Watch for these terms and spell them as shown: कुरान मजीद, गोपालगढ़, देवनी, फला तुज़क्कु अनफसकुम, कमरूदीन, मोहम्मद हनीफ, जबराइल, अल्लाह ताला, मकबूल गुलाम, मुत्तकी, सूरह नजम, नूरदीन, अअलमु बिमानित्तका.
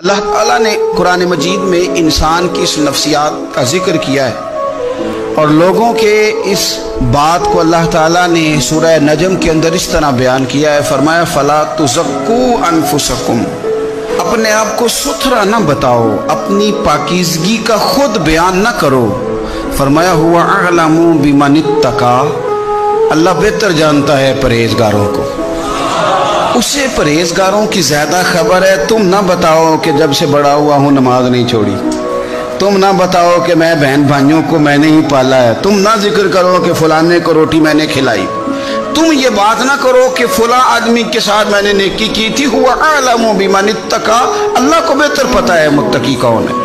अल्लाह ताला ने कुरान मजीद में इंसान की इस नफ्सियात का जिक्र किया है और लोगों के इस बात को अल्लाह ताला ने सूरह नजम के अंदर इस तरह बयान किया है। फरमाया फला तुज़क्कु अनफसकुम, अपने आप को सुथरा न बताओ, अपनी पाकीज़गी का खुद बयान न करो। फरमाया हुआ अअलमु बिमानित्तका, अल्लाह बेहतर जानता है परहेजगारों को, उसे परहेजगारों की ज़्यादा खबर है। तुम ना बताओ कि जब से बड़ा हुआ हूँ नमाज नहीं छोड़ी, तुम ना बताओ कि मैं बहन भाइयों को मैंने ही पाला है, तुम ना जिक्र करो कि फलाने को रोटी मैंने खिलाई, तुम ये बात ना करो कि फला आदमी के साथ मैंने नेकी की थी। हुआ अअलमु बिमानित्तका, अल्लाह को बेहतर पता है मुत्तकी कौन है।